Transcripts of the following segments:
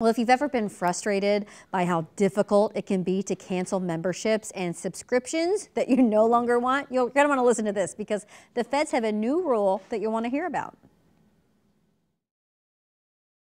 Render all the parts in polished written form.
Well, if you've ever been frustrated by how difficult it can be to cancel memberships and subscriptions that you no longer want, you're going to want to listen to this because the feds have a new rule that you'll want to hear about.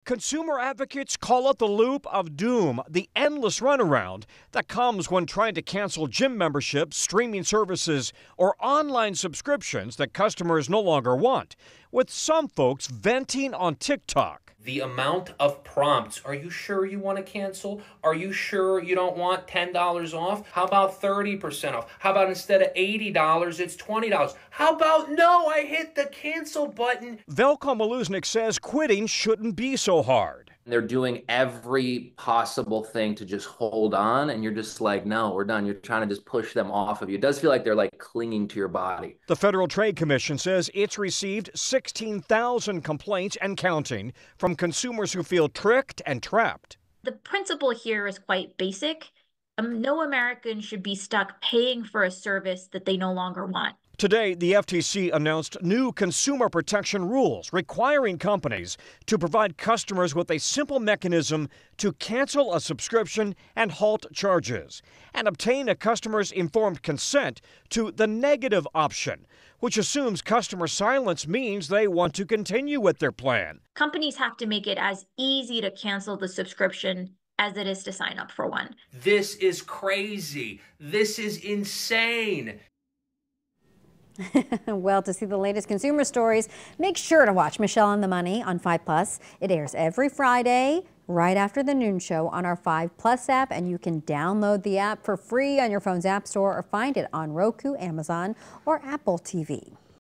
Consumer advocates call it the loop of doom, the endless runaround that comes when trying to cancel gym memberships, streaming services, or online subscriptions that customers no longer want, with some folks venting on TikTok. The amount of prompts, are you sure you want to cancel? Are you sure you don't want $10 off? How about 30% off? How about instead of $80, it's $20? How about no, I hit the cancel button? Velko Maluznik says quitting shouldn't be so hard. They're doing every possible thing to just hold on, and you're just like, no, we're done. You're trying to just push them off of you. It does feel like they're like clinging to your body. The Federal Trade Commission says it's received 16,000 complaints and counting from consumers who feel tricked and trapped. The principle here is quite basic. No American should be stuck paying for a service that they no longer want. Today, the FTC announced new consumer protection rules requiring companies to provide customers with a simple mechanism to cancel a subscription and halt charges, and obtain a customer's informed consent to the negative option, which assumes customer silence means they want to continue with their plan. Companies have to make it as easy to cancel the subscription as it is to sign up for one. This is crazy. This is insane. Well, to see the latest consumer stories, make sure to watch Michelle on the Money on 5+. It airs every Friday right after the noon show on our 5+ app, and you can download the app for free on your phone's app store or find it on Roku, Amazon, or Apple TV.